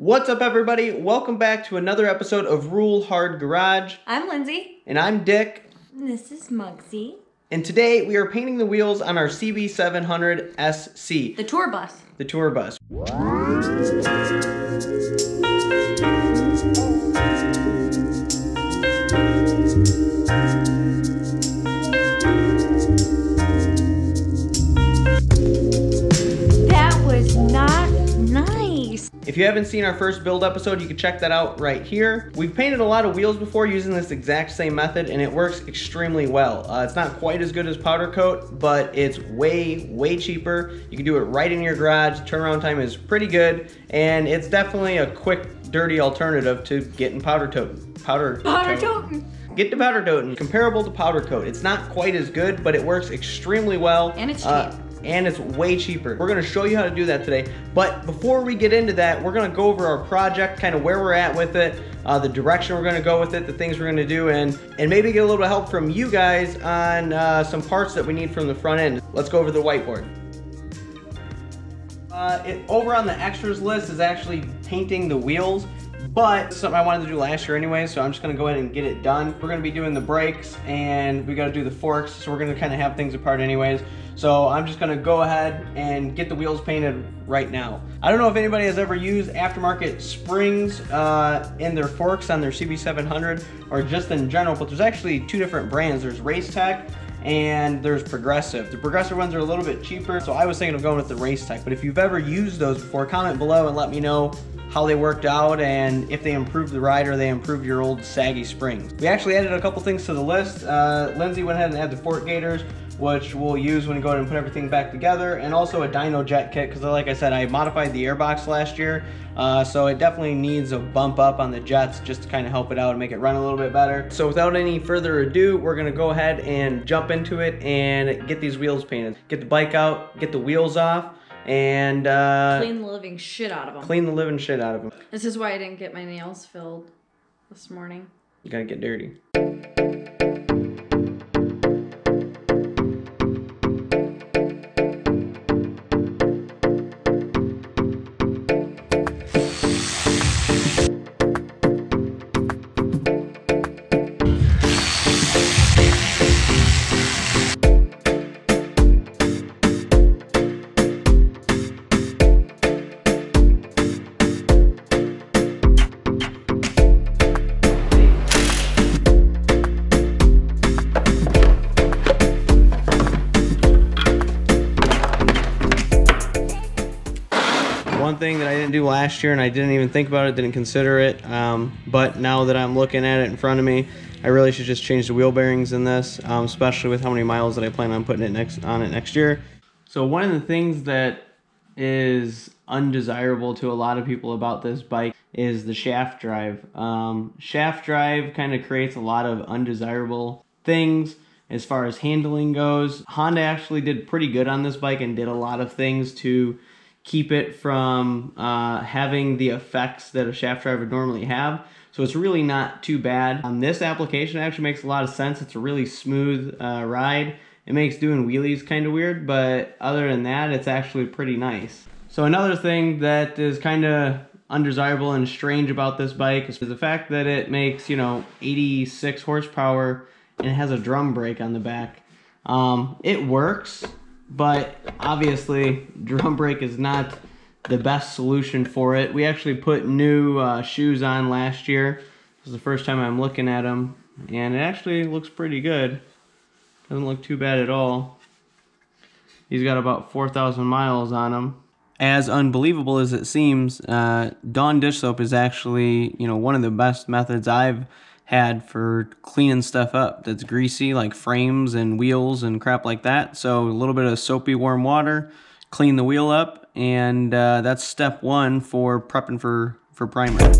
What's up, everybody? Welcome back to another episode of Rule Hard Garage. I'm Lindsay. And I'm Dick. And this is Muggsy. And today we are painting the wheels on our CB700SC. The tour bus. The tour bus. That was not nice. If you haven't seen our first build episode, you can check that out right here. We've painted a lot of wheels before using this exact same method, and it works extremely well. It's not quite as good as powder coat, but it's way, way cheaper. You can do it right in your garage. Turnaround time is pretty good, and it's definitely a quick, dirty alternative to getting powder toting. Comparable to powder coat. It's not quite as good, but it works extremely well. And it's cheap. And it's way cheaper. We're gonna show you how to do that today. But before we get into that, we're gonna go over our project, kind of where we're at with it, the direction we're gonna go with it, the things we're gonna do, and maybe get a little bit of help from you guys on some parts that we need from the front end. Let's go over the whiteboard. Over on the extras list is actually painting the wheels, but something I wanted to do last year anyway, so I'm just gonna go ahead and get it done. We're gonna be doing the brakes, and we gotta do the forks, so we're gonna kind of have things apart anyways. So I'm just gonna go ahead and get the wheels painted right now. I don't know if anybody has ever used aftermarket springs in their forks on their CB700 or just in general, but there's actually two different brands. There's Race Tech and there's Progressive. The Progressive ones are a little bit cheaper, so I was thinking of going with the Race Tech, but if you've ever used those before, comment below and let me know how they worked out and if they improved the ride or they improved your old saggy springs. We actually added a couple things to the list. Lindsay went ahead and added the fork gators, which we'll use when we go ahead and put everything back together, and also a Dyno Jet kit, because like I said, I modified the airbox last year, so it definitely needs a bump up on the jets just to kind of help it out and make it run a little bit better. So without any further ado, we're gonna go ahead and jump into it and get these wheels painted. Get the bike out, get the wheels off, and clean the living shit out of them. Clean the living shit out of them. This is why I didn't get my nails filled this morning. You gotta get dirty. Thing that I didn't do last year, and I didn't even think about it, didn't consider it, but now that I'm looking at it in front of me, I really should just change the wheel bearings in this, especially with how many miles that I plan on putting it next year. So one of the things that is undesirable to a lot of people about this bike is the shaft drive. Shaft drive kind of creates a lot of undesirable things as far as handling goes. Honda actually did pretty good on this bike and did a lot of things to keep it from having the effects that a shaft drive would normally have. So it's really not too bad. On this application, it actually makes a lot of sense. It's a really smooth ride. It makes doing wheelies kind of weird, but other than that, it's actually pretty nice. So another thing that is kind of undesirable and strange about this bike is the fact that it makes, you know, 86 horsepower and it has a drum brake on the back. It works. But obviously, drum brake is not the best solution for it. We actually put new shoes on last year. This is the first time I'm looking at them, and it actually looks pretty good. Doesn't look too bad at all. He's got about 4,000 miles on them. As unbelievable as it seems, Dawn dish soap is actually, you know, one of the best methods I've had for cleaning stuff up that's greasy, like frames and wheels and crap like that. So a little bit of soapy warm water, clean the wheel up, and that's step one for prepping for primer.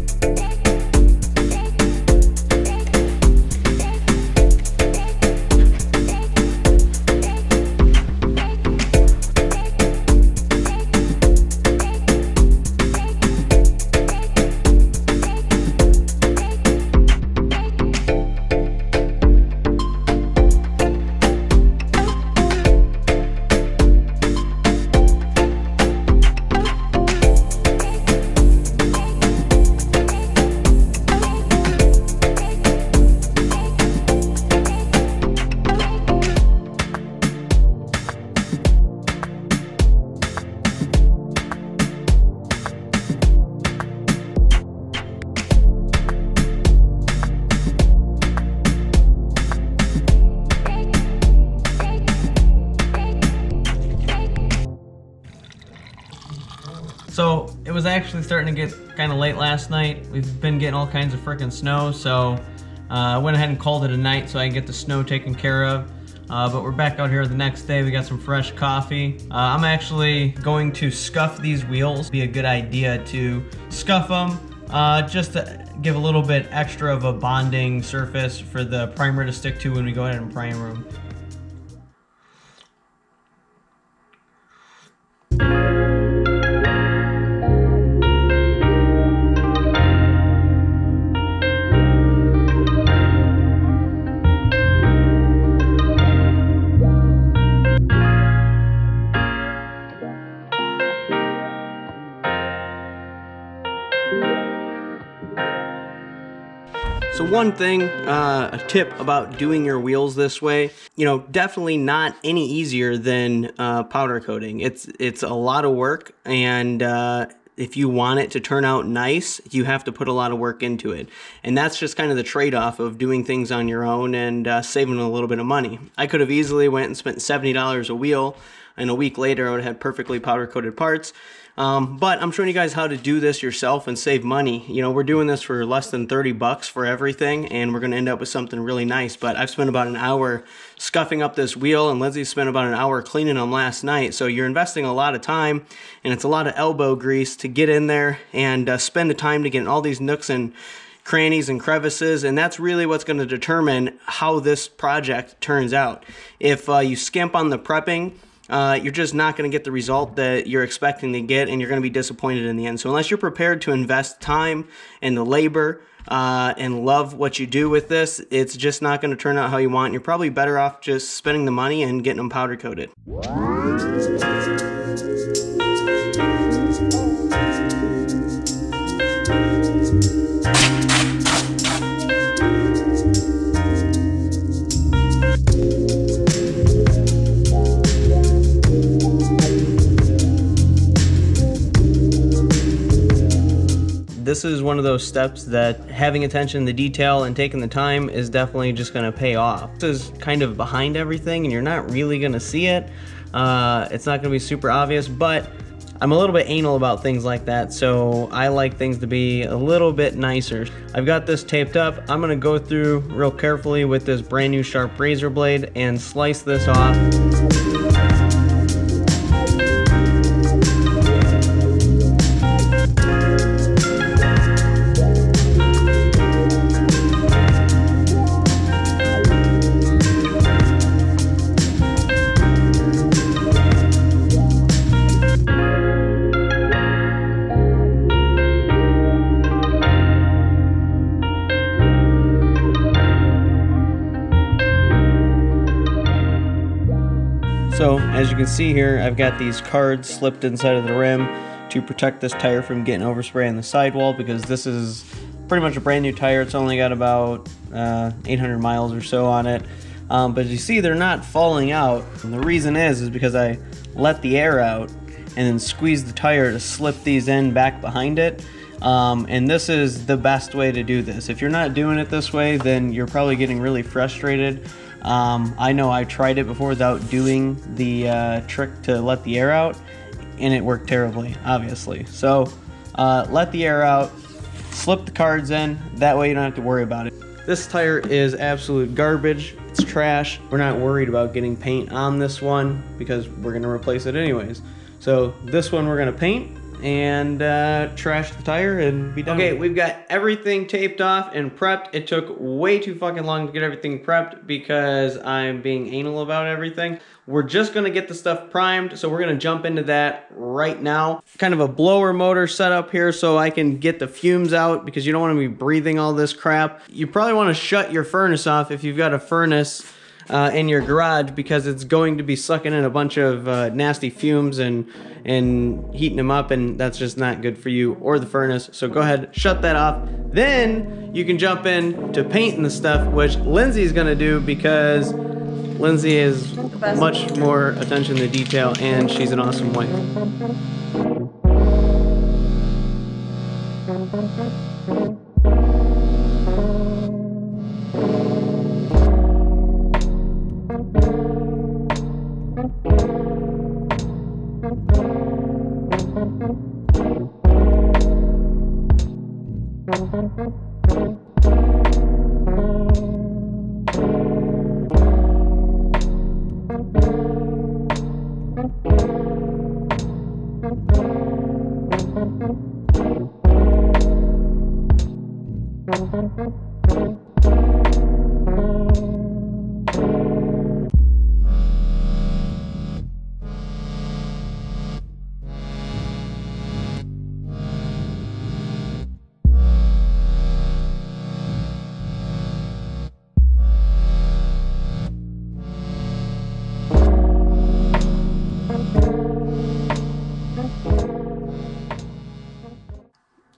actually starting to get kind of late last night. We've been getting all kinds of freaking snow, so I went ahead and called it a night so I can get the snow taken care of. But we're back out here the next day. We got some fresh coffee. I'm actually going to scuff these wheels. Be a good idea to scuff them just to give a little bit extra of a bonding surface for the primer to stick to when we go ahead and prime them. So one thing, a tip about doing your wheels this way, you know, definitely not any easier than powder coating. It's a lot of work, and if you want it to turn out nice, you have to put a lot of work into it. And that's just kind of the trade-off of doing things on your own and saving a little bit of money. I could have easily went and spent $70 a wheel, and a week later I would have had perfectly powder-coated parts. But I'm showing you guys how to do this yourself and save money. You know, we're doing this for less than 30 bucks for everything, and we're gonna end up with something really nice. But I've spent about an hour scuffing up this wheel, and Lindsey spent about an hour cleaning them last night. So you're investing a lot of time, and it's a lot of elbow grease to get in there and spend the time to get in all these nooks and crannies and crevices, and that's really what's going to determine how this project turns out. If you skimp on the prepping, you're just not going to get the result that you're expecting to get, and you're going to be disappointed in the end. So unless you're prepared to invest time and the labor and love what you do with this, it's just not going to turn out how you want. You're probably better off just spending the money and getting them powder coated. This is one of those steps that having attention to detail and taking the time is definitely just going to pay off. This is kind of behind everything, and you're not really going to see it. It's not going to be super obvious, but I'm a little bit anal about things like that, so I like things to be a little bit nicer. I've got this taped up. I'm going to go through real carefully with this brand new sharp razor blade and slice this off. So, as you can see here, I've got these cards slipped inside of the rim to protect this tire from getting overspray on the sidewall, because this is pretty much a brand new tire. It's only got about 800 miles or so on it. But as you see, they're not falling out. And the reason is because I let the air out and then squeezed the tire to slip these in back behind it. And this is the best way to do this. If you're not doing it this way, then you're probably getting really frustrated. I know I tried it before without doing the trick to let the air out, and it worked terribly, obviously. So let the air out, slip the cards in, that way you don't have to worry about it. This tire is absolute garbage, it's trash. We're not worried about getting paint on this one because we're gonna replace it anyways. So this one we're gonna paint and trash the tire and be done. Okay, we've got everything taped off and prepped. It took way too fucking long to get everything prepped because I'm being anal about everything. We're just gonna get the stuff primed, so we're gonna jump into that right now. Kind of a blower motor set up here so I can get the fumes out, because you don't wanna be breathing all this crap. You probably wanna shut your furnace off if you've got a furnace in your garage, because it's going to be sucking in a bunch of nasty fumes and heating them up, and that's just not good for you or the furnace. So go ahead, shut that off. Then you can jump in to painting the stuff, which Lindsey's gonna do because Lindsey is much more attention to detail and she's an awesome wife.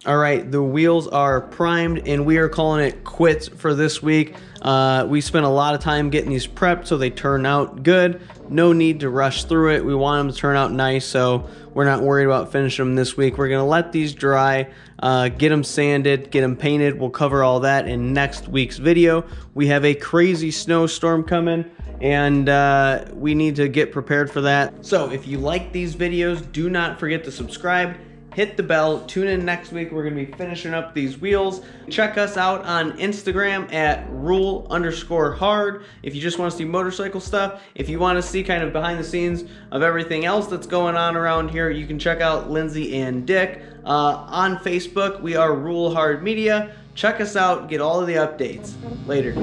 All right, the wheels are primed and we are calling it quits for this week. We spent a lot of time getting these prepped so they turn out good. No need to rush through it. We want them to turn out nice, so we're not worried about finishing them this week. We're gonna let these dry, get them sanded, get them painted. We'll cover all that in next week's video. We have a crazy snowstorm coming and we need to get prepared for that. So if you like these videos, do not forget to subscribe. Hit the bell, tune in next week. We're gonna be finishing up these wheels. Check us out on Instagram at rule_hard. If you just wanna see motorcycle stuff, if you wanna see kind of behind the scenes of everything else that's going on around here, you can check out Lindsey and Dick. On Facebook, we are Rule Hard Media. Check us out, get all of the updates. Later.